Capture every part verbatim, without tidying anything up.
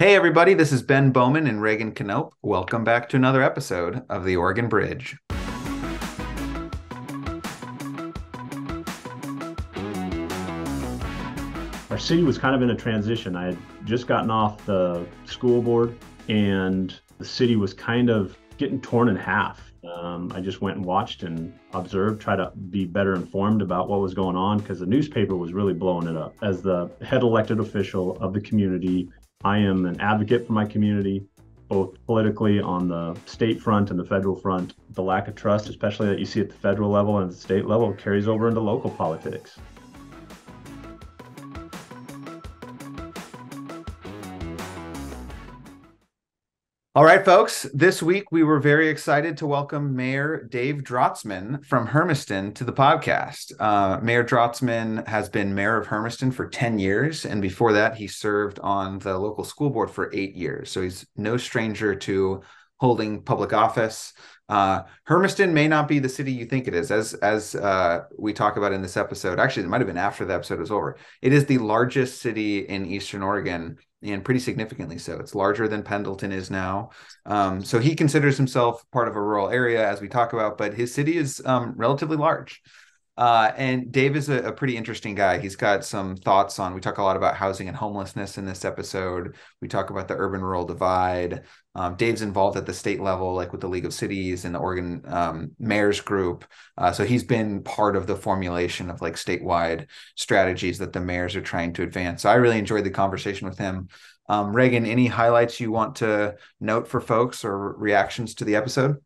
Hey everybody, this is Ben Bowman and Reagan Canope. Welcome back to another episode of the Oregon Bridge. Our city was kind of in a transition. I had just gotten off the school board and the city was kind of getting torn in half. Um, I just went and watched and observed, try to be better informed about what was going on because the newspaper was really blowing it up. As the head elected official of the community, I am an advocate for my community, both politically on the state front and the federal front. The lack of trust, especially that you see at the federal level and the state level, carries over into local politics. All right, folks, this week we were very excited to welcome Mayor Dave Drotzmann from Hermiston to the podcast. Uh, Mayor Drotzmann has been mayor of Hermiston for ten years, and before that he served on the local school board for eight years. So he's no stranger to holding public office. Uh, Hermiston may not be the city you think it is, as, as uh, we talk about in this episode. Actually, it might have been after the episode was over. It is the largest city in Eastern Oregon, and pretty significantly so. It's larger than Pendleton is now. Um, so he considers himself part of a rural area, as we talk about, but his city is um, relatively large. Uh, and Dave is a, a pretty interesting guy. He's got some thoughts on, we talk a lot about housing and homelessness in this episode. We talk about the urban-rural divide. Um, Dave's involved at the state level, like with the League of Cities and the Oregon um, Mayor's Group. Uh, so he's been part of the formulation of like statewide strategies that the mayors are trying to advance. So I really enjoyed the conversation with him. Um, Reagan, any highlights you want to note for folks or reactions to the episode?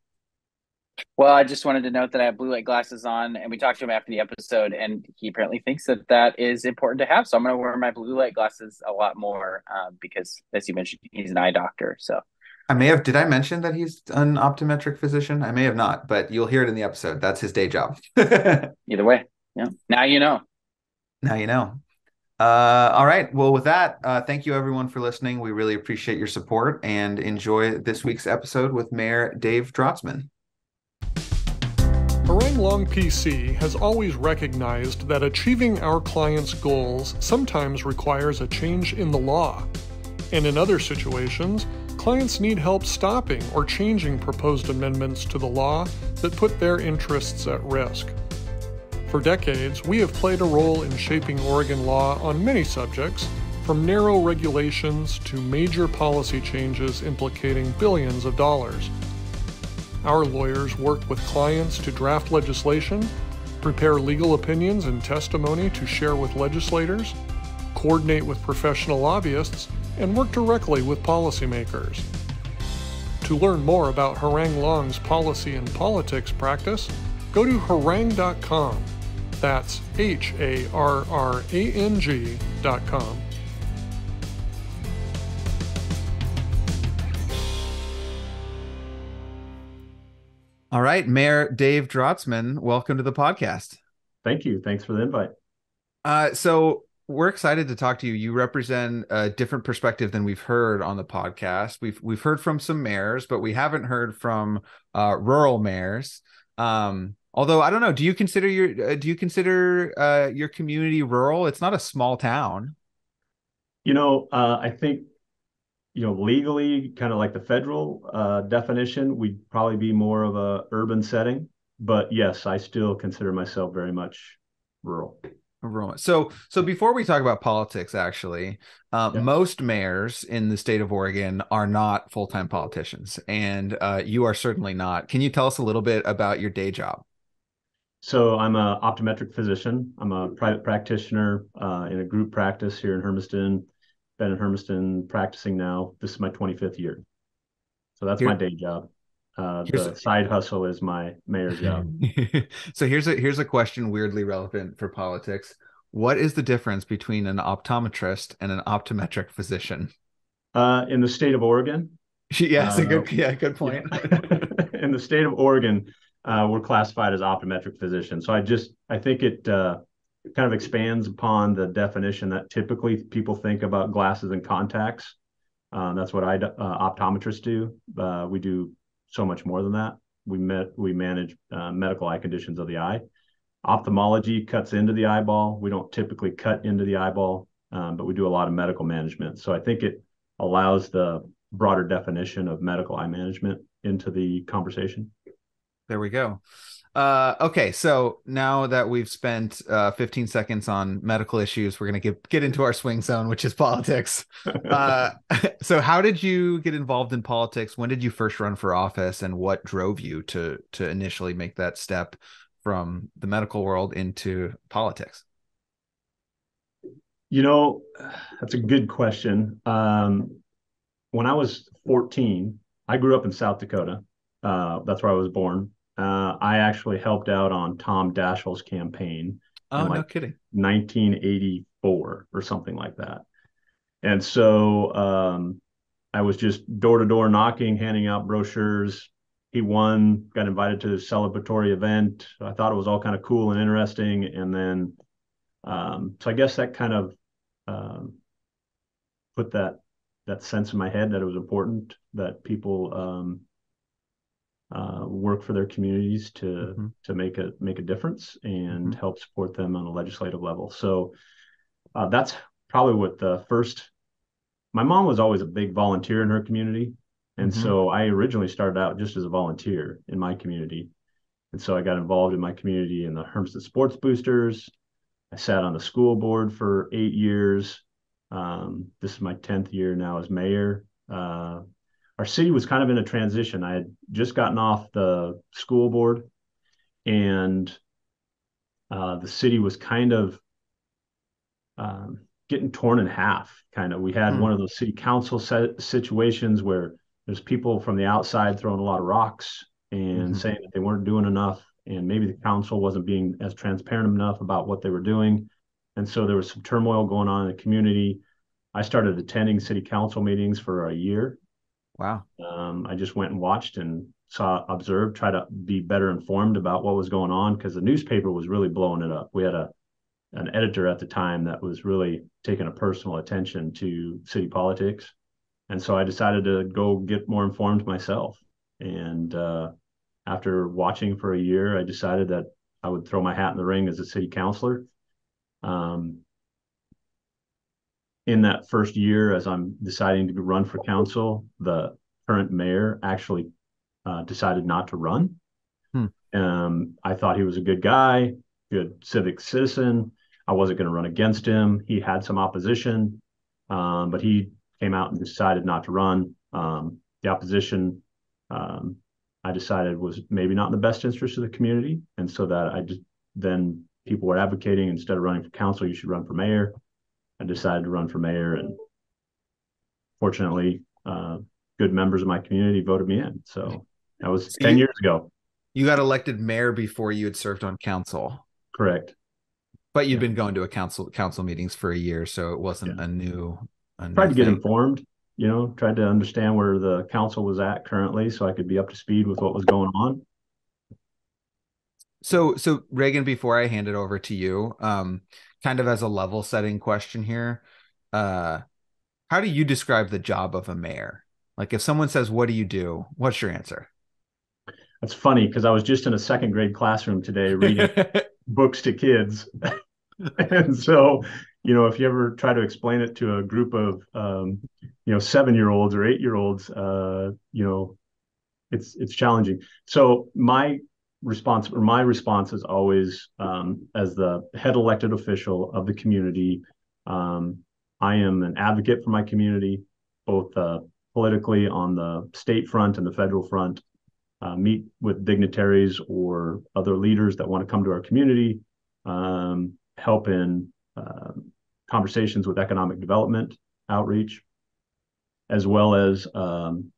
Well, I just wanted to note that I have blue light glasses on, and we talked to him after the episode, and he apparently thinks that that is important to have. So I'm going to wear my blue light glasses a lot more uh, because, as you mentioned, he's an eye doctor. So I may have, did I mention that he's an optometric physician? I may have not, but you'll hear it in the episode. That's his day job. Either way. Yeah. Now you know. Now you know. Uh, all right. Well, with that, uh, thank you everyone for listening. We really appreciate your support and enjoy this week's episode with Mayor Dave Drotzmann. Harang Long P C has always recognized that achieving our clients' goals sometimes requires a change in the law, and in other situations, clients need help stopping or changing proposed amendments to the law that put their interests at risk. For decades, we have played a role in shaping Oregon law on many subjects, from narrow regulations to major policy changes implicating billions of dollars. Our lawyers work with clients to draft legislation, prepare legal opinions and testimony to share with legislators, coordinate with professional lobbyists, and work directly with policymakers. To learn more about Harang Long's policy and politics practice, go to harang dot com. That's H A R R A N G dot com. All right, Mayor Dave Drotzmann, welcome to the podcast. Thank you. Thanks for the invite. Uh, so we're excited to talk to you. You represent a different perspective than we've heard on the podcast. We've we've heard from some mayors, but we haven't heard from uh, rural mayors. Um, although I don't know, do you consider your uh, do you consider uh, your community rural? It's not a small town. You know, uh, I think. You know, legally, kind of like the federal uh, definition, we'd probably be more of a urban setting. But yes, I still consider myself very much rural. Rural. So, so before we talk about politics, actually, uh, yeah. most mayors in the state of Oregon are not full-time politicians, and uh, you are certainly not. Can you tell us a little bit about your day job? So I'm an optometric physician. I'm a private practitioner uh, in a group practice here in Hermiston. Been in Hermiston practicing now. This is my twenty-fifth year. So that's You're, my day job. Uh, the a, side hustle is my mayor's job. So here's a here's a question weirdly relevant for politics. What is the difference between an optometrist and an optometric physician? Uh, in the state of Oregon? Yeah, that's uh, a good, yeah, good point. In the state of Oregon, uh, we're classified as optometric physicians. So I just, I think it... Uh, kind of expands upon the definition that typically people think about glasses and contacts. Uh, that's what I, uh, optometrists do. Uh, we do so much more than that. We met, we manage uh, medical eye conditions of the eye. Ophthalmology cuts into the eyeball. We don't typically cut into the eyeball, um, but we do a lot of medical management. So I think it allows the broader definition of medical eye management into the conversation. There we go. Uh, okay, so now that we've spent uh, fifteen seconds on medical issues, we're going to get into our swing zone, which is politics. Uh, so how did you get involved in politics? When did you first run for office, and what drove you to to initially make that step from the medical world into politics? You know, that's a good question. Um, when I was fourteen, I grew up in South Dakota. Uh, that's where I was born. Uh, I actually helped out on Tom Daschle's campaign. Oh, like no kidding. nineteen eighty-four or something like that. And so um, I was just door to door knocking, handing out brochures. He won, got invited to a celebratory event. I thought it was all kind of cool and interesting. And then, um, so I guess that kind of um, put that, that sense in my head that it was important that people, um, Uh, work for their communities to mm-hmm. to make a make a difference and mm-hmm. help support them on a legislative level. So uh, that's probably what the first. My mom was always a big volunteer in her community, and mm-hmm. so I originally started out just as a volunteer in my community, and so I got involved in my community in the Hermiston Sports Boosters. I sat on the school board for eight years. Um, this is my tenth year now as mayor. Uh, Our city was kind of in a transition. I had just gotten off the school board, and uh, the city was kind of um, getting torn in half. Kind of, we had mm. one of those city council set situations where there's people from the outside throwing a lot of rocks and mm-hmm. saying that they weren't doing enough, and maybe the council wasn't being as transparent enough about what they were doing. And so there was some turmoil going on in the community. I started attending city council meetings for a year. Wow. Um, I just went and watched and saw, observed, try to be better informed about what was going on, because the newspaper was really blowing it up. We had a an editor at the time that was really taking a personal attention to city politics. And so I decided to go get more informed myself. And uh, after watching for a year, I decided that I would throw my hat in the ring as a city councilor. Um, In that first year, as I'm deciding to run for council, the current mayor actually uh, decided not to run. Hmm. Um, I thought he was a good guy, good civic citizen. I wasn't going to run against him. He had some opposition, um, but he came out and decided not to run. Um, the opposition, um, I decided, was maybe not in the best interest of the community. And so that I just then people were advocating, instead of running for council, you should run for mayor. I decided to run for mayor, and fortunately, uh, good members of my community voted me in. So that was so ten you, years ago. You got elected mayor before you had served on council. Correct. But you'd yeah. been going to a council council meetings for a year, so it wasn't yeah. a new. A new tried to thing. Get informed, you know, tried to understand where the council was at currently, so I could be up to speed with what was going on. So, so Reagan, before I hand it over to you, um, kind of as a level setting question here, uh, how do you describe the job of a mayor? Like if someone says, what do you do? What's your answer? That's funny, because I was just in a second grade classroom today reading books to kids. And so, you know, if you ever try to explain it to a group of, um, you know, seven-year-olds or eight-year-olds, uh, you know, it's it's challenging. So my response or my response is always, um, as the head elected official of the community, um, I am an advocate for my community, both uh, politically on the state front and the federal front, uh, meet with dignitaries or other leaders that want to come to our community, um, help in uh, conversations with economic development outreach, as well as um,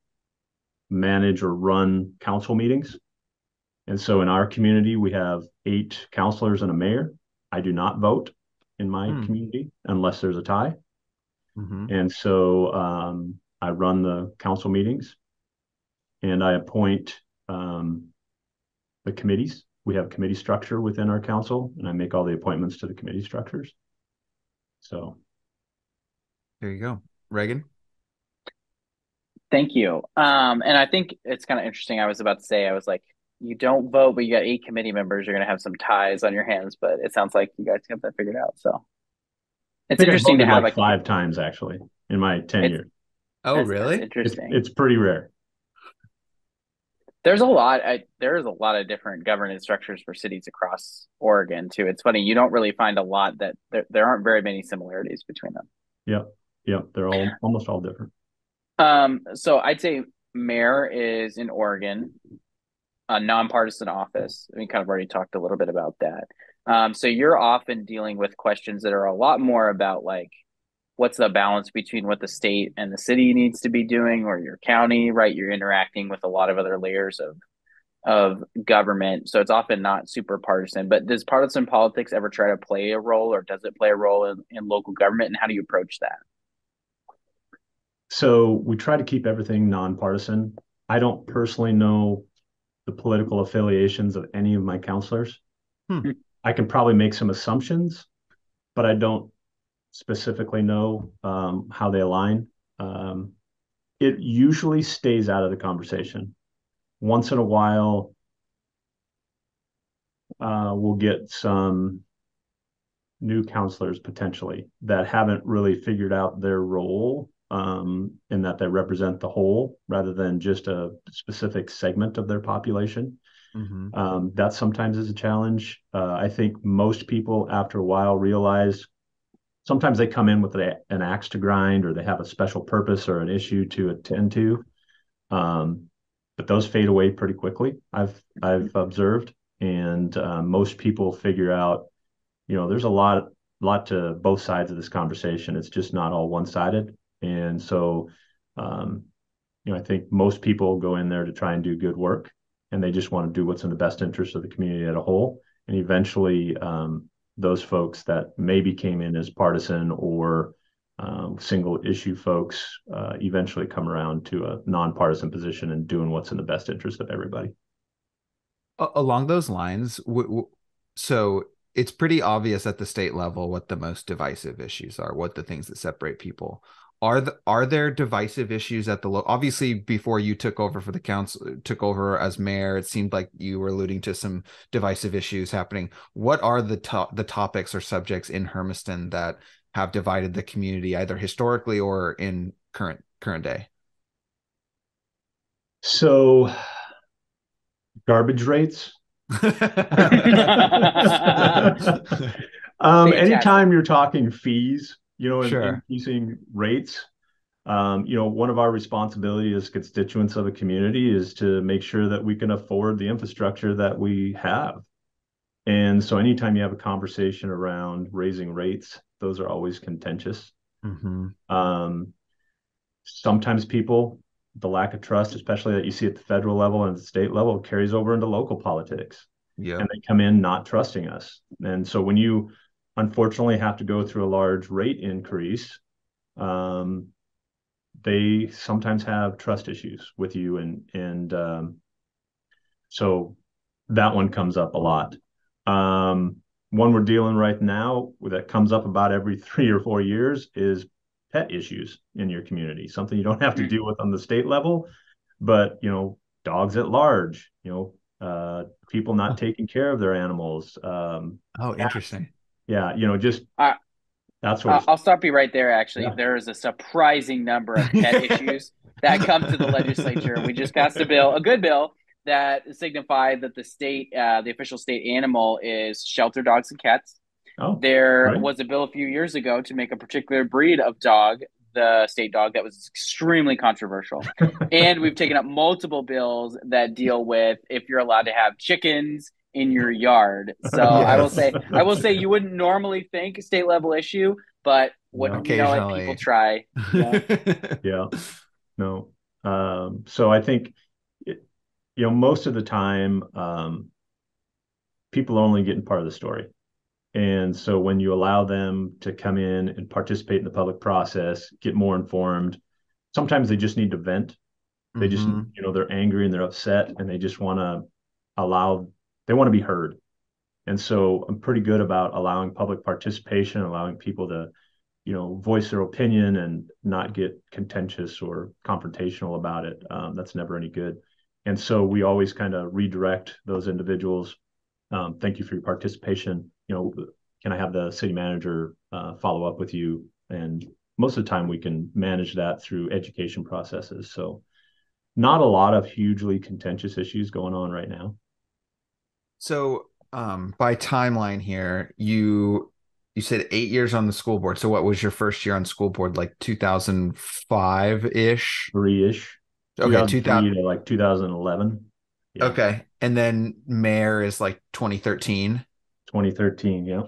manage or run council meetings. And so in our community, we have eight councilors and a mayor. I do not vote in my mm. community unless there's a tie. Mm-hmm. And so um, I run the council meetings, and I appoint um, the committees. We have committee structure within our council, and I make all the appointments to the committee structures. So there you go. Reagan? Thank you. Um, and I think it's kind of interesting. I was about to say, I was like, you don't vote, but you got eight committee members. You're going to have some ties on your hands, but it sounds like you guys have that figured out. So it's interesting to have like, like five times actually in my tenure. Oh, that's, really? That's interesting. It's, it's pretty rare. There's a lot. I, there's a lot of different governance structures for cities across Oregon too. It's funny, you don't really find a lot that there, there aren't very many similarities between them. Yeah, yeah, they're all almost all different. Um, so I'd say mayor is in Oregon, a nonpartisan office. We kind of already talked a little bit about that. Um, so you're often dealing with questions that are a lot more about like, what's the balance between what the state and the city needs to be doing, or your county, right? You're interacting with a lot of other layers of of government. So it's often not super partisan, but does partisan politics ever try to play a role, or does it play a role in, in local government, and how do you approach that? So we try to keep everything nonpartisan. I don't personally know the political affiliations of any of my counselors. Hmm. I can probably make some assumptions, but I don't specifically know um, how they align. Um, it usually stays out of the conversation. Once in a while, uh, we'll get some new counselors potentially that haven't really figured out their role um, and that they represent the whole rather than just a specific segment of their population. Mm-hmm. Um, that sometimes is a challenge. Uh, I think most people after a while realize sometimes they come in with a, an axe to grind, or they have a special purpose or an issue to attend to. Um, but those fade away pretty quickly, I've I've observed. And uh, most people figure out, you know, there's a lot, lot to both sides of this conversation. It's just not all one-sided. And so, um, you know, I think most people go in there to try and do good work, and they just want to do what's in the best interest of the community as a whole. And eventually, um, those folks that maybe came in as partisan or um, single issue folks uh, eventually come around to a nonpartisan position and doing what's in the best interest of everybody. Along those lines, w- w- so it's pretty obvious at the state level what the most divisive issues are, what the things that separate people are. The, are there divisive issues at the local? Obviously, before you took over for the council, took over as mayor, it seemed like you were alluding to some divisive issues happening. What are the to- the topics or subjects in Hermiston that have divided the community, either historically or in current current day? So, garbage rates. um, anytime you're talking fees. You know, sure. Increasing rates. Um, you know, one of our responsibilities as constituents of a community is to make sure that we can afford the infrastructure that we have. And so anytime you have a conversation around raising rates, those are always contentious. Mm-hmm. Um, sometimes people, the lack of trust, especially that you see at the federal level and the state level, carries over into local politics. Yeah. And they come in not trusting us. And so when you unfortunately have to go through a large rate increase, um, they sometimes have trust issues with you. And and um, so that one comes up a lot. Um, one we're dealing right now that comes up about every three or four years is pet issues in your community, something you don't have to deal with on the state level, but, you know, dogs at large, you know, uh, people not oh. taking care of their animals. Um, oh, interesting. Cats. Yeah, you know, just uh, that's what. I'll stop you right there. Actually, yeah. There is a surprising number of pet issues that come to the legislature. We just passed a bill, a good bill, that signified that the state, uh, the official state animal, is shelter dogs and cats. Oh, there right. was a bill a few years ago to make a particular breed of dog the state dog that was extremely controversial, and we've taken up multiple bills that deal with if you're allowed to have chickens in your yard. So yes. I will say, I will say you wouldn't normally think state level issue, but what no, you know, people try. Yeah. yeah. No. Um, so I think, it, you know, most of the time um, people are only getting part of the story. And so when you allow them to come in and participate in the public process, get more informed, sometimes they just need to vent. They mm-hmm. just, you know, they're angry and they're upset and they just want to allow They want to be heard. And so I'm pretty good about allowing public participation, allowing people to, you know, voice their opinion and not get contentious or confrontational about it. Um, that's never any good. And so we always kind of redirect those individuals. Um, thank you for your participation. You know, can I have the city manager uh, follow up with you and most of the time we can manage that through education processes. So not a lot of hugely contentious issues going on right now. So um, by timeline here, you you said eight years on the school board. So what was your first year on school board, like two thousand five-ish? Three-ish. Okay, two thousand. To like two thousand eleven. Yeah. Okay. And then mayor is like twenty thirteen. twenty thirteen, yeah.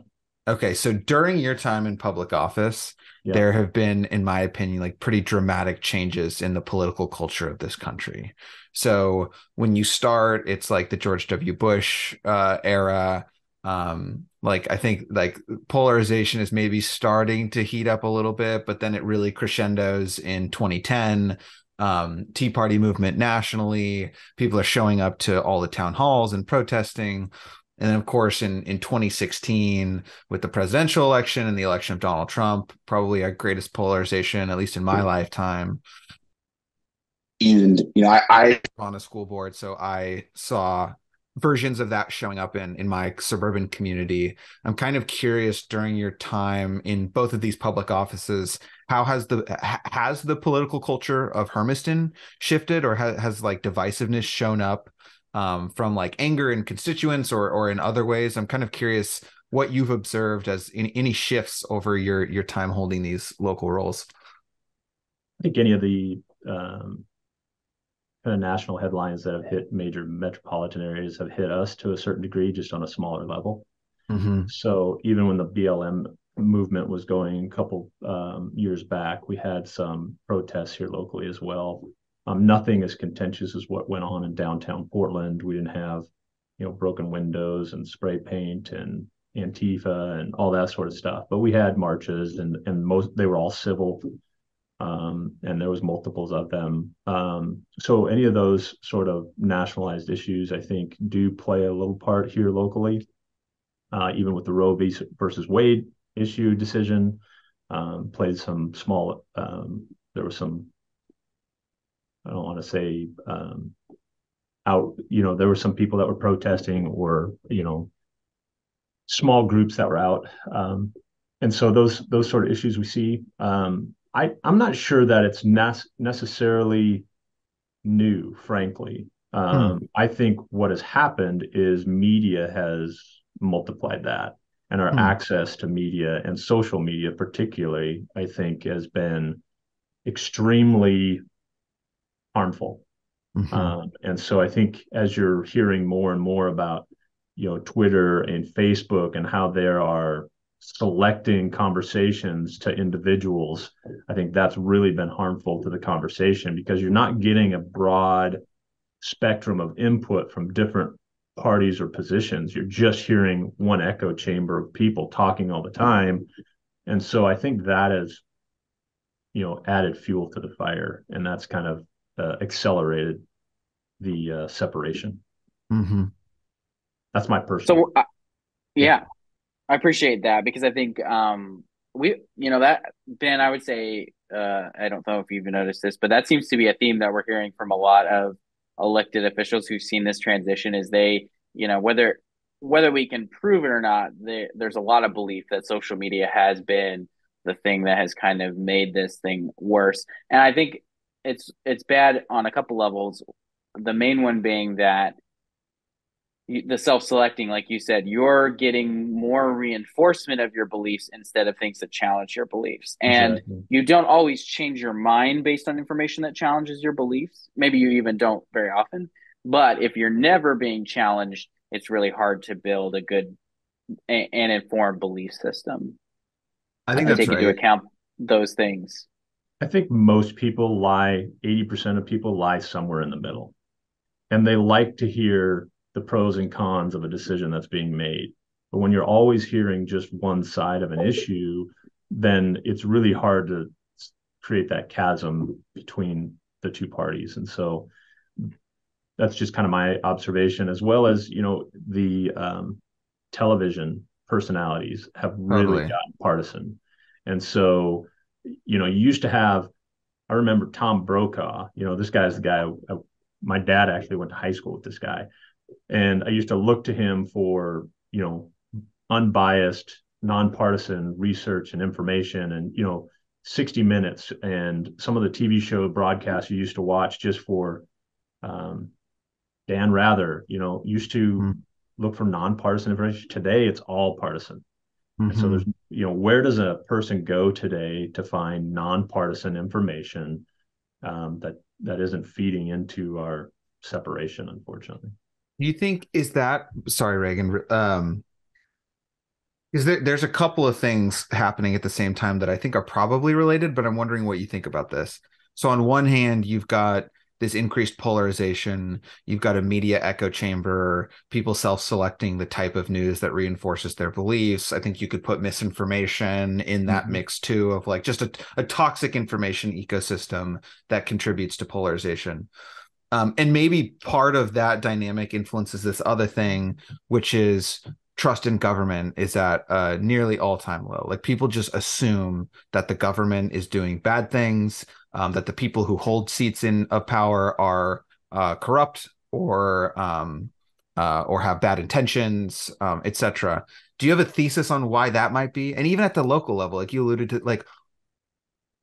Okay, so during your time in public office, yeah. there have been, in my opinion, like pretty dramatic changes in the political culture of this country. So when you start, it's like the George W. Bush uh, era. Um, like I think like polarization is maybe starting to heat up a little bit, but then it really crescendos in twenty ten. Um, Tea Party movement nationally. People are showing up to all the town halls and protesting. And then, of course, in, in twenty sixteen, with the presidential election and the election of Donald Trump, probably our greatest polarization, at least in my lifetime. And, you know, I, I on a school board, so I saw versions of that showing up in, in my suburban community. I'm kind of curious, during your time in both of these public offices, how has the has the political culture of Hermiston shifted, or has, has like divisiveness shown up? Um, from like anger in constituents or or in other ways? I'm kind of curious what you've observed as in, any shifts over your your time holding these local roles. I think any of the um, kind of national headlines that have hit major metropolitan areas have hit us to a certain degree, just on a smaller level. Mm-hmm. So even when the B L M movement was going a couple um, years back, we had some protests here locally as well. Um, nothing as contentious as what went on in downtown Portland. We didn't have, you know, broken windows and spray paint and Antifa and all that sort of stuff. But we had marches, and and most they were all civil, um, and there was multiples of them. Um, so any of those sort of nationalized issues, I think, do play a little part here locally. Uh, even with the Roe v. versus Wade issue decision, um, played some small. Um, there was some. I don't want to say um, out, you know, there were some people that were protesting, or, you know, small groups that were out. Um, and so those those sort of issues we see. Um, I, I'm not sure that it's nas- necessarily new, frankly. Um, hmm. I think what has happened is media has multiplied that, and our hmm. access to media and social media particularly, I think, has been extremely harmful. Mm-hmm. Um, and so I think as you're hearing more and more about, you know, Twitter and Facebook and how they are selecting conversations to individuals, I think that's really been harmful to the conversation, because you're not getting a broad spectrum of input from different parties or positions. You're just hearing one echo chamber of people talking all the time. And so I think that is, you know, added fuel to the fire, and that's kind of Uh, accelerated the uh, separation. Mm-hmm. That's my personal. So, uh, yeah, I appreciate that, because I think um, we, you know, that Ben, I would say, uh, I don't know if you've noticed this, but that seems to be a theme that we're hearing from a lot of elected officials who've seen this transition. Is they, you know, whether whether we can prove it or not, they, there's a lot of belief that social media has been the thing that has kind of made this thing worse, and I think. It's it's bad on a couple levels. The main one being that the self-selecting, like you said, you're getting more reinforcement of your beliefs instead of things that challenge your beliefs. And exactly. You don't always change your mind based on information that challenges your beliefs. Maybe you even don't very often. But if you're never being challenged, it's really hard to build a good a- and informed belief system. I think that's right. Take into account those things. I think most people lie, eighty percent of people lie somewhere in the middle. And they like to hear the pros and cons of a decision that's being made. But when you're always hearing just one side of an issue, then it's really hard to create that chasm between the two parties. And so that's just kind of my observation, as well as, you know, the um, television personalities have really Probably. gotten partisan. And so... You know, you used to have, I remember Tom Brokaw, you know, this guy's the guy, I, my dad actually went to high school with this guy. And I used to look to him for, you know, unbiased, nonpartisan research and information. And, you know, sixty minutes and some of the T V show broadcasts you used to watch just for um, Dan Rather, you know, used to mm-hmm. look for nonpartisan information. Today, it's all partisan. Mm-hmm. And so there's, you know, where does a person go today to find nonpartisan information um, that that isn't feeding into our separation, unfortunately? You think is that, sorry, Reagan, um, is there, there's a couple of things happening at the same time that I think are probably related, but I'm wondering what you think about this. So on one hand, you've got this increased polarization, you've got a media echo chamber, people self-selecting the type of news that reinforces their beliefs. I think you could put misinformation in that mm-hmm. mix too, of like just a, a toxic information ecosystem that contributes to polarization. Um, and maybe part of that dynamic influences this other thing, which is trust in government is at uh, nearly all-time low. Like people just assume that the government is doing bad things, um, that the people who hold seats in of power are uh, corrupt or um, uh, or have bad intentions, um, et cetera. Do you have a thesis on why that might be? And even at the local level, like you alluded to, like,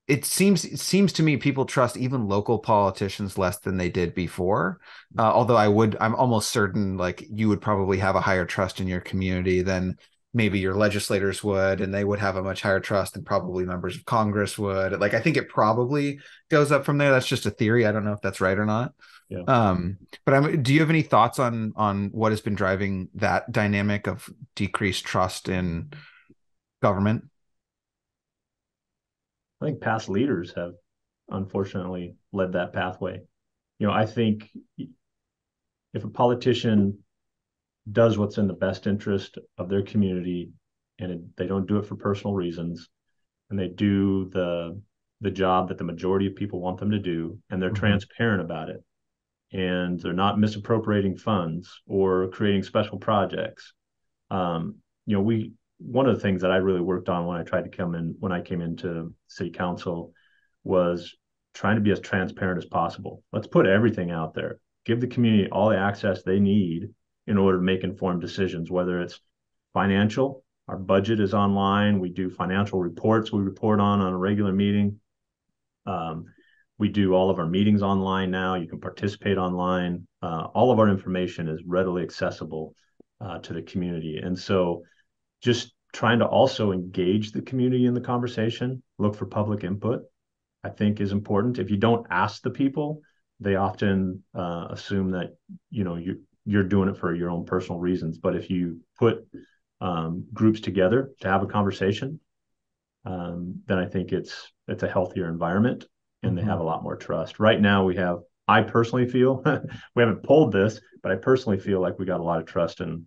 It seems it seems to me people trust even local politicians less than they did before. Uh, although I would, I'm almost certain like you would probably have a higher trust in your community than maybe your legislators would, and they would have a much higher trust than probably members of Congress would. Like I think it probably goes up from there. That's just a theory. I don't know if that's right or not. Yeah. Um, but I'm, do you have any thoughts on on what has been driving that dynamic of decreased trust in government? I think past leaders have unfortunately led that pathway. You know, I think if a politician does what's in the best interest of their community and it, they don't do it for personal reasons and they do the the job that the majority of people want them to do and they're mm-hmm. transparent about it and they're not misappropriating funds or creating special projects, um, you know, we one of the things that I really worked on when I tried to come in, when I came into city council was trying to be as transparent as possible. Let's put everything out there, give the community all the access they need in order to make informed decisions, whether it's financial, our budget is online. We do financial reports. We report on, on a regular meeting. Um, we do all of our meetings online now. You can participate online. Uh, all of our information is readily accessible uh, to the community. And so just trying to also engage the community in the conversation, look for public input, I think is important. If you don't ask the people, they often uh, assume that, you know, you, you're doing it for your own personal reasons. But if you put um, groups together to have a conversation, um, then I think it's it's a healthier environment and mm-hmm. they have a lot more trust. Right now we have, I personally feel, we haven't polled this, but I personally feel like we got a lot of trust in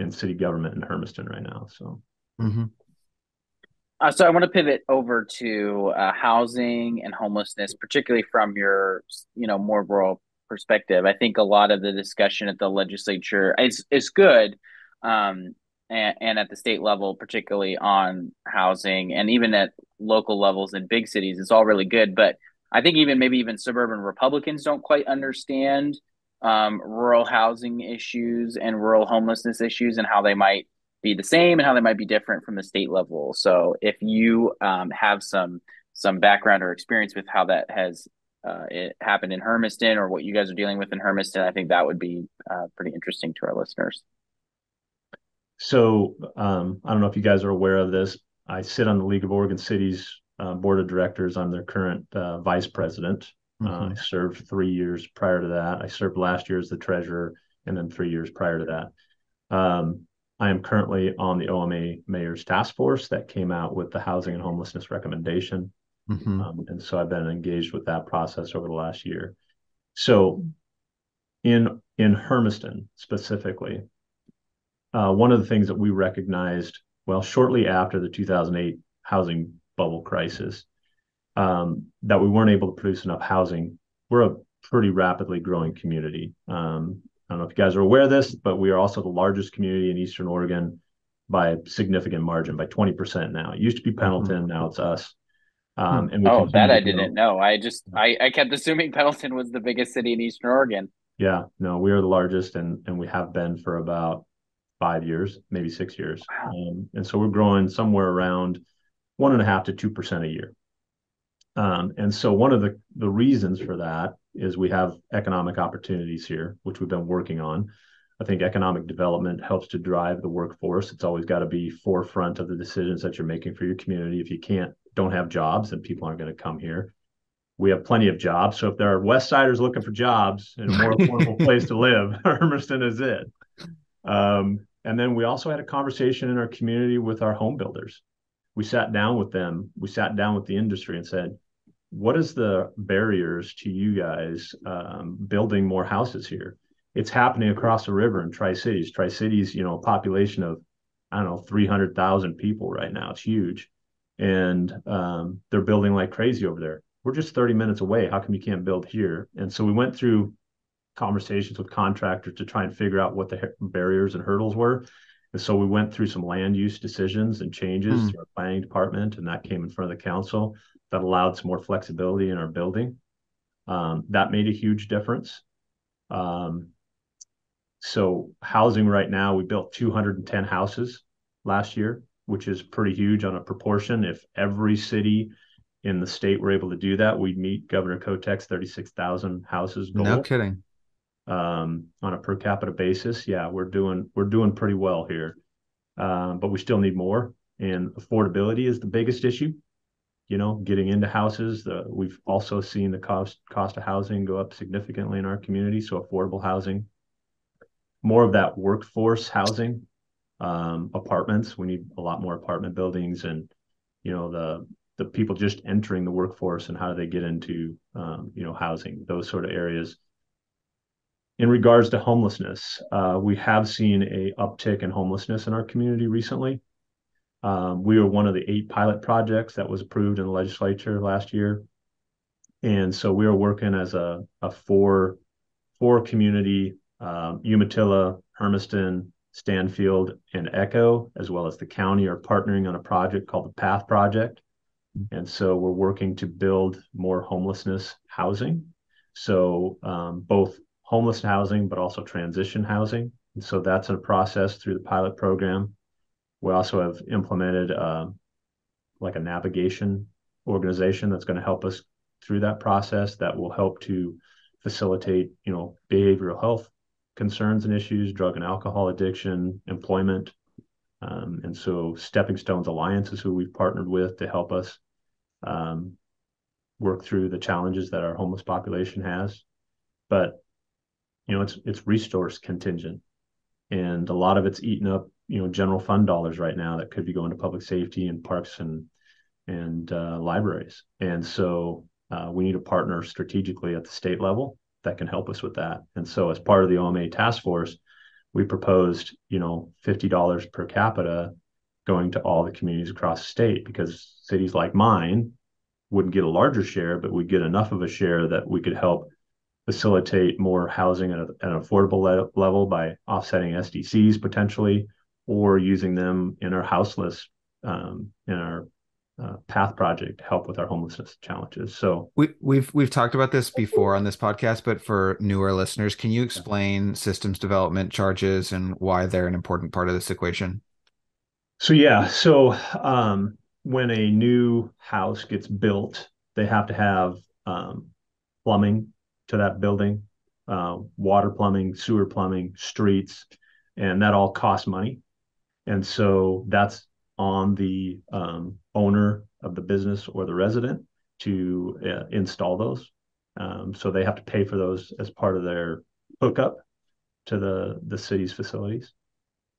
in city government in Hermiston right now. So mm-hmm. uh, so I want to pivot over to uh, housing and homelessness, particularly from your, you know, more rural perspective. I think a lot of the discussion at the legislature is, is good um, and, and at the state level, particularly on housing and even at local levels in big cities, it's all really good. But I think even maybe even suburban Republicans don't quite understand Um, rural housing issues and rural homelessness issues and how they might be the same and how they might be different from the state level. So if you um, have some some background or experience with how that has uh, it happened in Hermiston or what you guys are dealing with in Hermiston, I think that would be uh, pretty interesting to our listeners. So um, I don't know if you guys are aware of this. I sit on the League of Oregon Cities uh, board of directors. I'm their current uh, vice president. Uh, I served three years prior to that. I served last year as the treasurer and then three years prior to that. Um, I am currently on the O M A mayor's task force that came out with the housing and homelessness recommendation. Mm-hmm. Um, and so I've been engaged with that process over the last year. So in, in Hermiston specifically, uh, one of the things that we recognized, well, shortly after the two thousand eight housing bubble crisis, Um, that we weren't able to produce enough housing. We're a pretty rapidly growing community. Um, I don't know if you guys are aware of this, but we are also the largest community in Eastern Oregon by a significant margin, by twenty percent now. It used to be Pendleton, mm-hmm. now it's us. Um, and we oh, that I didn't know. I just, I, I kept assuming Pendleton was the biggest city in Eastern Oregon. Yeah, no, we are the largest and, and we have been for about five years, maybe six years. Wow. Um, and so we're growing somewhere around one and a half to two percent a year. Um, and so one of the, the reasons for that is we have economic opportunities here, which we've been working on. I think economic development helps to drive the workforce. It's always got to be forefront of the decisions that you're making for your community. If you can't, don't have jobs, then people aren't going to come here. We have plenty of jobs. So if there are West Siders looking for jobs and a more affordable place to live, Hermiston is it. Um, and then we also had a conversation in our community with our home builders. We sat down with them. We sat down with the industry and said, what is the barriers to you guys um, building more houses here? It's happening across the river in Tri-Cities. Tri-Cities, you know, a population of, I don't know, three hundred thousand people right now. It's huge. And um, they're building like crazy over there. We're just thirty minutes away. How come you can't build here? And so we went through conversations with contractors to try and figure out what the barriers and hurdles were. And so we went through some land use decisions and changes mm. through our planning department, and that came in front of the council. That allowed some more flexibility in our building. Um, that made a huge difference. Um, so housing right now, we built two hundred ten houses last year, which is pretty huge on a proportion. If every city in the state were able to do that, we'd meet Governor Kotek's thirty-six thousand houses goal. No kidding. Um, on a per capita basis, yeah, we're doing we're doing pretty well here, um, but we still need more. And affordability is the biggest issue. You know, getting into houses. The, we've also seen the cost cost of housing go up significantly in our community. So affordable housing, more of that workforce housing, um, apartments. We need a lot more apartment buildings, and you know the. the people just entering the workforce and how do they get into, um, you know, housing, those sort of areas. In regards to homelessness, uh, we have seen a uptick in homelessness in our community recently. Um, we were one of the eight pilot projects that was approved in the legislature last year. And so we are working as a, a four, four community, um, Umatilla, Hermiston, Stanfield, and Echo, as well as the county, are partnering on a project called the PATH Project. And so we're working to build more homelessness housing. So um, both homeless housing, but also transition housing. And so that's a process through the pilot program. We also have implemented uh, like a navigation organization that's going to help us through that process that will help to facilitate, you know, behavioral health concerns and issues, drug and alcohol addiction, employment. Um, and so Stepping Stones Alliance is who we've partnered with to help us um, work through the challenges that our homeless population has. But, you know, it's it's resource contingent. And a lot of it's eating up, you know, general fund dollars right now that could be going to public safety and parks and, and uh, libraries. And so uh, we need a partner strategically at the state level that can help us with that. And so as part of the O M A task force, we proposed, you know, fifty dollars per capita going to all the communities across the state, because cities like mine wouldn't get a larger share, but we'd get enough of a share that we could help facilitate more housing at, a, at an affordable le- level by offsetting S D Cs potentially, or using them in our house list, um, in our uh, PATH project to help with our homelessness challenges. So we, we've we've talked about this before on this podcast, but for newer listeners, can you explain systems development charges and why they're an important part of this equation? So yeah, so um, when a new house gets built, they have to have um, plumbing to that building, uh, water plumbing, sewer plumbing, streets, and that all costs money. And so that's on the um, owner of the business or the resident to uh, install those. Um, so they have to pay for those as part of their hookup to the, the city's facilities.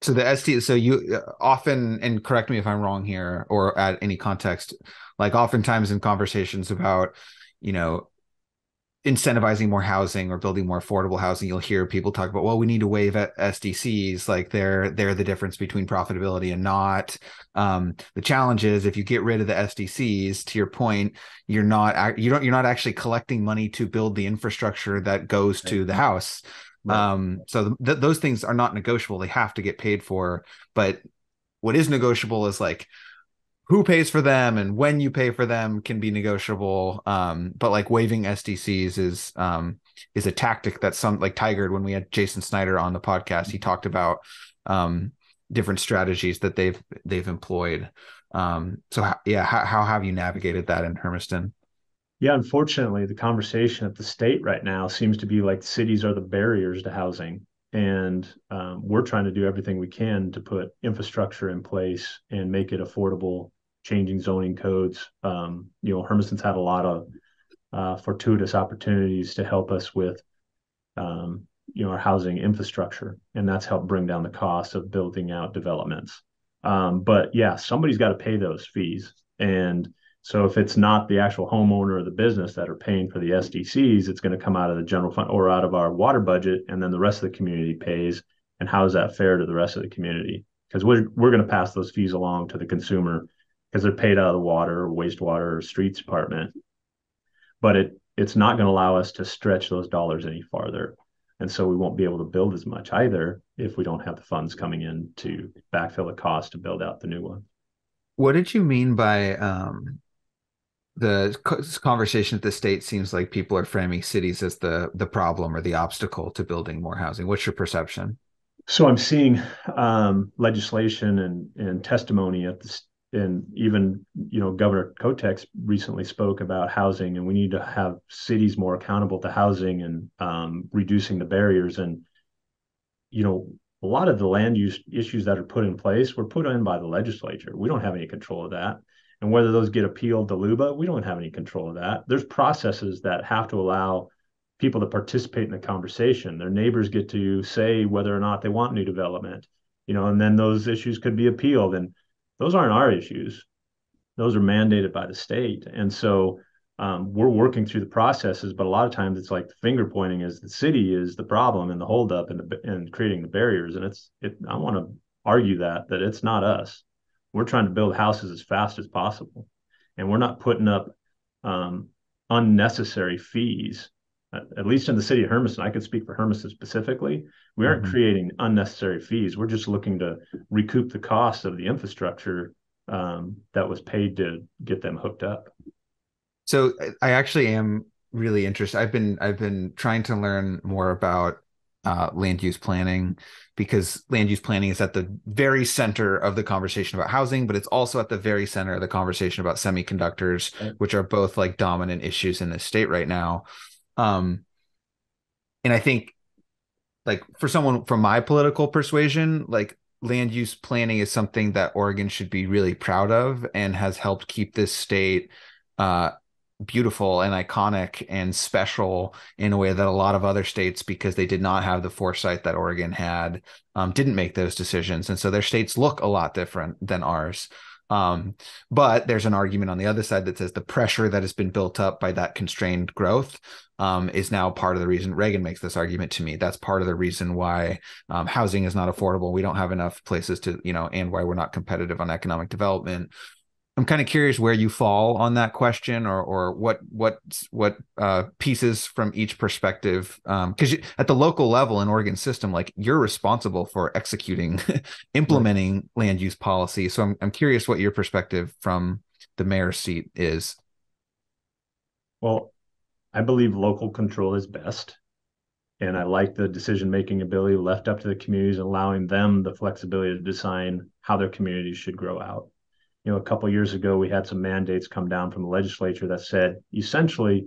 So the S D, so you often, and correct me if I'm wrong here or at any context, like oftentimes in conversations about, you know, incentivizing more housing or building more affordable housing, you'll hear people talk about, well, we need to waive at S D Cs. Like they're, they're the difference between profitability and not. Um, the challenge is if you get rid of the S D Cs, to your point, you're not, you don't, you're not actually collecting money to build the infrastructure that goes right to the house. Right. Um, so th- those things are not negotiable. They have to get paid for, but what is negotiable is like, who pays for them and when you pay for them can be negotiable. Um, but like waiving S D Cs is, um, is a tactic that some, like Tigard, when we had Jason Snyder on the podcast, he talked about, um, different strategies that they've, they've employed. Um, so how, yeah, how, how have you navigated that in Hermiston? Yeah, unfortunately, the conversation at the state right now seems to be like cities are the barriers to housing. And um, we're trying to do everything we can to put infrastructure in place and make it affordable, changing zoning codes. Um, you know, Hermiston's had a lot of uh, fortuitous opportunities to help us with, um, you know, our housing infrastructure. And that's helped bring down the cost of building out developments. Um, but yeah, somebody's got to pay those fees. And so if it's not the actual homeowner or the business that are paying for the S D Cs, it's going to come out of the general fund or out of our water budget, and then the rest of the community pays. And how is that fair to the rest of the community? Because we're, we're going to pass those fees along to the consumer because they're paid out of the water, or wastewater, or streets department. But it it's not going to allow us to stretch those dollars any farther. And so we won't be able to build as much either if we don't have the funds coming in to backfill the cost to build out the new one. What did you mean by... Um... The conversation at the state seems like people are framing cities as the the problem or the obstacle to building more housing. What's your perception? So I'm seeing um, legislation and and testimony at the and even you know Governor Kotex recently spoke about housing, and we need to have cities more accountable to housing and um, reducing the barriers. And you know a lot of the land use issues that are put in place were put in by the legislature. We don't have any control of that. And whether those get appealed to LUBA, we don't have any control of that. There's processes that have to allow people to participate in the conversation. Their neighbors get to say whether or not they want new development, you know, and then those issues could be appealed. And those aren't our issues. Those are mandated by the state. And so um, we're working through the processes, but a lot of times it's like the finger pointing is the city is the problem and the holdup and, the, and creating the barriers. And it's it, I want to argue that, that it's not us. We're trying to build houses as fast as possible, and we're not putting up um, unnecessary fees, at, at least in the city of Hermiston. I can speak for Hermiston specifically. We aren't mm-hmm. creating unnecessary fees. We're just looking to recoup the cost of the infrastructure um, that was paid to get them hooked up. So I actually am really interested. I've been, I've been trying to learn more about Uh, land use planning, because land use planning is at the very center of the conversation about housing, but it's also at the very center of the conversation about semiconductors, right, which are both like dominant issues in this state right now. Um, and I think like for someone from my political persuasion, like land use planning is something that Oregon should be really proud of and has helped keep this state uh beautiful and iconic and special in a way that a lot of other states, because they did not have the foresight that Oregon had, um, didn't make those decisions. And so their states look a lot different than ours. Um, but there's an argument on the other side that says the pressure that has been built up by that constrained growth um, is now part of the reason. Reagan makes this argument to me. That's part of the reason why um, housing is not affordable. We don't have enough places to, you know, and why we're not competitive on economic development. I'm kind of curious where you fall on that question, or or what what what uh, pieces from each perspective, because um, at the local level in Oregon system, like you're responsible for executing, implementing right. land use policy. So I'm I'm curious what your perspective from the mayor's seat is. Well, I believe local control is best, and I like the decision making ability left up to the communities, allowing them the flexibility to design how their communities should grow out. You know, a couple of years ago, we had some mandates come down from the legislature that said, essentially,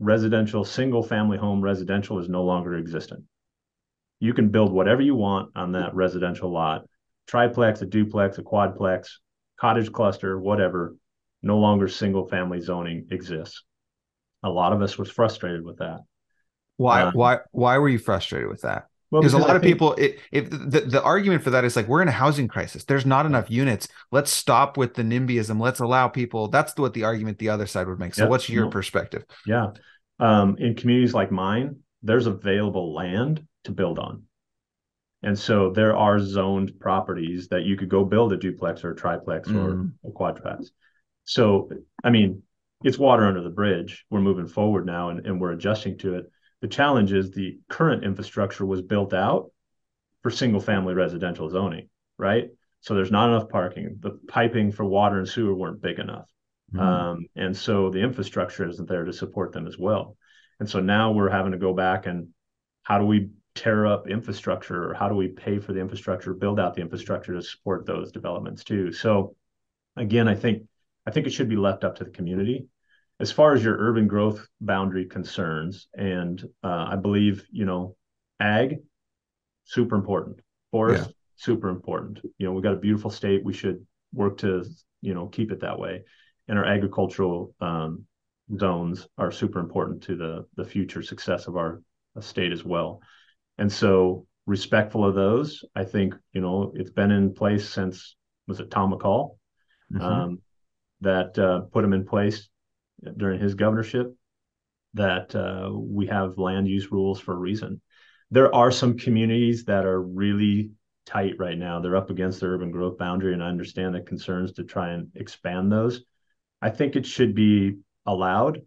residential, single-family home residential is no longer existent. You can build whatever you want on that residential lot, triplex, a duplex, a quadplex, cottage cluster, whatever, no longer single-family zoning exists. A lot of us was frustrated with that. Why? Um, why? Why were you frustrated with that? Well, because a lot I of think, people, it, it, the, the argument for that is like, we're in a housing crisis. There's not enough units. Let's stop with the NIMBYism. Let's allow people. That's what the argument the other side would make. So yeah, what's your no. perspective? Yeah. Um, in communities like mine, there's available land to build on. And so there are zoned properties that you could go build a duplex or a triplex mm. or a quadplex. So, I mean, it's water under the bridge. We're moving forward now, and, and we're adjusting to it. The challenge is the current infrastructure was built out for single-family residential zoning, right? So there's not enough parking. The piping for water and sewer weren't big enough. Mm-hmm. Um, and so the infrastructure isn't there to support them as well. And so now we're having to go back and how do we tear up infrastructure, or how do we pay for the infrastructure, build out the infrastructure to support those developments too? So again, I think I think it should be left up to the community. as far as your urban growth boundary concerns, and uh, I believe, you know, ag, super important. Forest, yeah. super important. You know, we got a beautiful state. We should work to, you know, keep it that way. And our agricultural um, zones are super important to the, the future success of our state as well. And so respectful of those, I think, you know, it's been in place since, was it Tom McCall? Mm-hmm. um, that uh, put them in place during his governorship, that uh, we have land use rules for a reason. There are some communities that are really tight right now. They're up against the urban growth boundary, and I understand the concerns to try and expand those. I think it should be allowed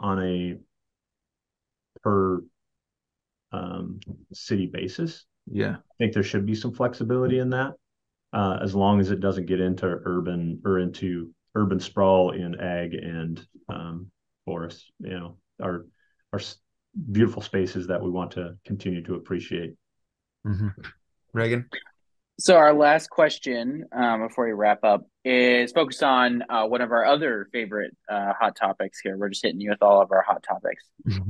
on a per um, city basis. Yeah. I think there should be some flexibility in that, uh, as long as it doesn't get into urban or into urban sprawl in ag and um, forests, you know, our, our beautiful spaces that we want to continue to appreciate. Mm-hmm. Reagan? So our last question um, before we wrap up is focused on uh, one of our other favorite uh, hot topics here. We're just hitting you with all of our hot topics,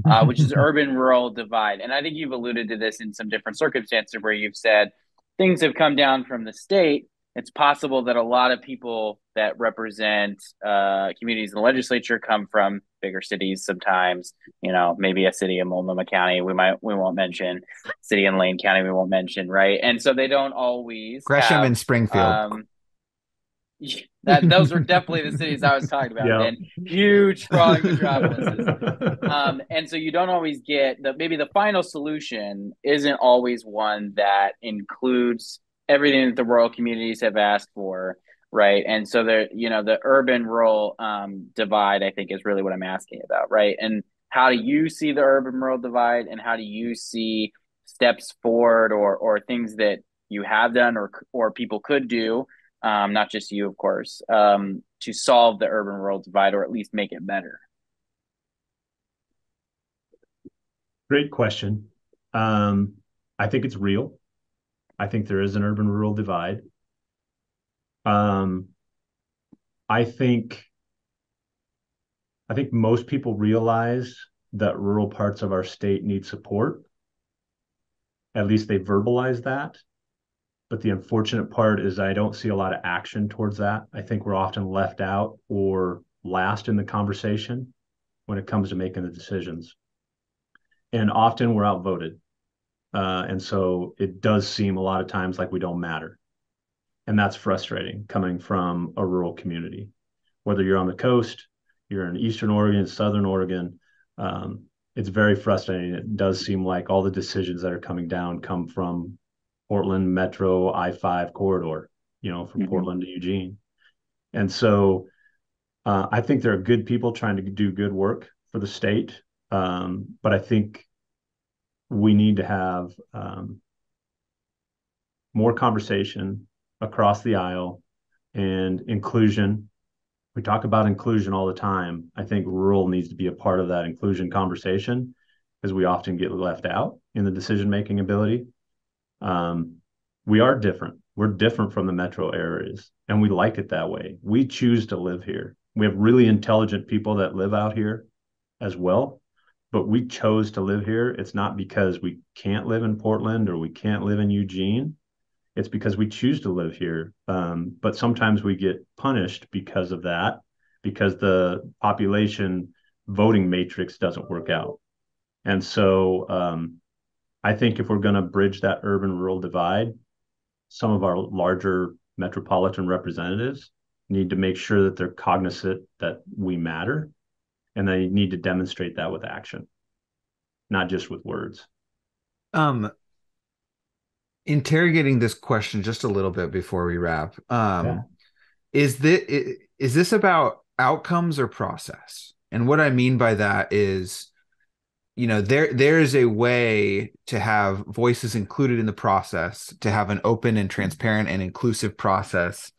uh, which is urban-rural divide. And I think you've alluded to this in some different circumstances where you've said things have come down from the state. It's possible that a lot of people that represent uh, communities in the legislature come from bigger cities sometimes, you know, maybe a city in Multnomah County, we might, we won't mention, city in Lane County, we won't mention, right? And so they don't always Gresham have, and Springfield. Um, that, those were definitely the cities I was talking about, yeah. And huge sprawling metropolises. Um, and so you don't always get, the, maybe the final solution isn't always one that includes everything that the rural communities have asked for, right? And so the, you know, the urban-rural um, divide, I think, is really what I'm asking about, right? And how do you see the urban-rural divide, and how do you see steps forward or or things that you have done or or people could do, um, not just you, of course, um, to solve the urban-rural divide or at least make it better? Great question. Um, I think it's real. I think there is an urban-rural divide. Um, I think, I think most people realize that rural parts of our state need support. At least they verbalize that. But the unfortunate part is I don't see a lot of action towards that. I think we're often left out or last in the conversation when it comes to making the decisions. And often we're outvoted. Uh, and so it does seem a lot of times like we don't matter. And that's frustrating coming from a rural community. Whether you're on the coast, you're in Eastern Oregon, Southern Oregon, um, it's very frustrating. It does seem like all the decisions that are coming down come from Portland Metro I five corridor, you know, from mm-hmm. Portland to Eugene. And so uh, I think there are good people trying to do good work for the state. Um, but I think we need to have um, more conversation across the aisle and inclusion. We talk about inclusion all the time. I think rural needs to be a part of that inclusion conversation because we often get left out in the decision-making ability. Um, we are different. We're different from the metro areas, and we like it that way. We choose to live here. We have really intelligent people that live out here as well. But we chose to live here. It's not because we can't live in Portland or we can't live in Eugene. It's because we choose to live here. Um, but sometimes we get punished because of that, because the population voting matrix doesn't work out. And so um, I think if we're going to bridge that urban-rural divide, some of our larger metropolitan representatives need to make sure that they're cognizant that we matter. And they need to demonstrate that with action, not just with words. Um, interrogating this question just a little bit before we wrap. Um, yeah. Is this, is this about outcomes or process? And what I mean by that is, you know, there there is a way to have voices included in the process, to have an open and transparent and inclusive process,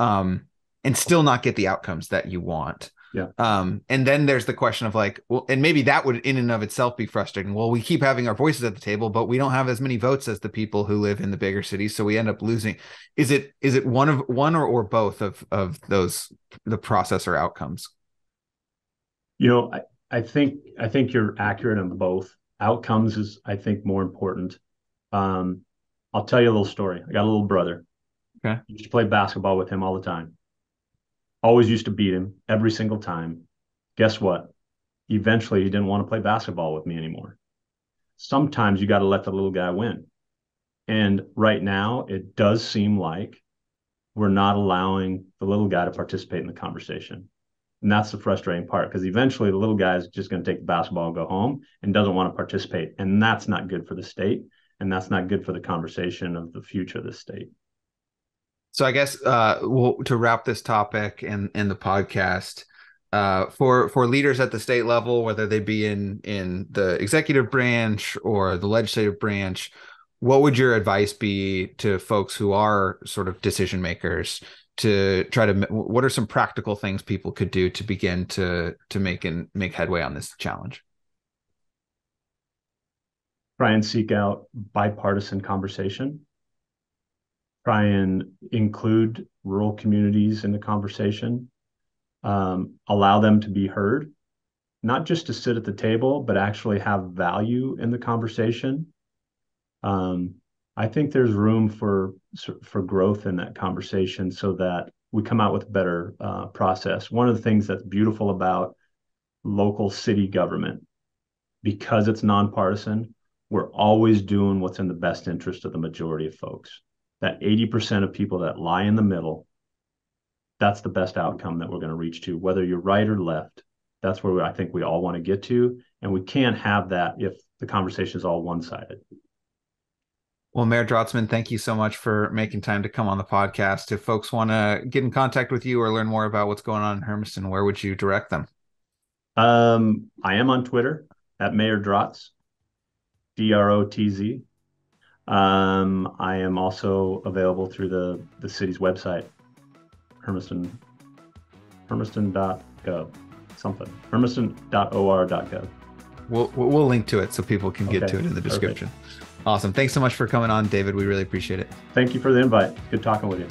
um, and still not get the outcomes that you want. Yeah. Um, and then there's the question of like, well, and maybe that would in and of itself be frustrating. Well, we keep having our voices at the table, but we don't have as many votes as the people who live in the bigger cities. So we end up losing. Is it is it one of one or, or both of, of those, the process or outcomes? You know, I, I think I think you're accurate on both. Outcomes is, I think, more important. Um, I'll tell you a little story. I got a little brother. Okay. I used to play basketball with him all the time. Always used to beat him every single time. Guess what? Eventually, he didn't want to play basketball with me anymore. Sometimes you got to let the little guy win. And right now, it does seem like we're not allowing the little guy to participate in the conversation. And that's the frustrating part, because eventually the little guy is just going to take the basketball and go home and doesn't want to participate. And that's not good for the state. And that's not good for the conversation of the future of the state. So I guess uh, we'll, to wrap this topic and, and the podcast, uh, for for leaders at the state level, whether they be in, in the executive branch or the legislative branch, what would your advice be to folks who are sort of decision makers to try to, what are some practical things people could do to begin to, to make and make headway on this challenge? Try and seek out bipartisan conversation. Try and include rural communities in the conversation. Um, allow them to be heard, not just to sit at the table, but actually have value in the conversation. Um, I think there's room for for growth in that conversation so that we come out with a better uh, process. One of the things that's beautiful about local city government, because it's nonpartisan, we're always doing what's in the best interest of the majority of folks. That eighty percent of people that lie in the middle, that's the best outcome that we're going to reach to, whether you're right or left. That's where I think we all want to get to. And we can't have that if the conversation is all one-sided. Well, Mayor Drotzmann, thank you so much for making time to come on the podcast. If folks want to get in contact with you or learn more about what's going on in Hermiston, where would you direct them? Um, I am on Twitter at Mayor Drotz, D R O T Z. Um, I am also available through the, the city's website, Hermiston, Hermiston dot gov, something, Hermiston dot O R dot gov. We'll, we'll link to it so people can get okay. to it in the description. Perfect. Awesome. Thanks so much for coming on, David. We really appreciate it. Thank you for the invite. Good talking with you.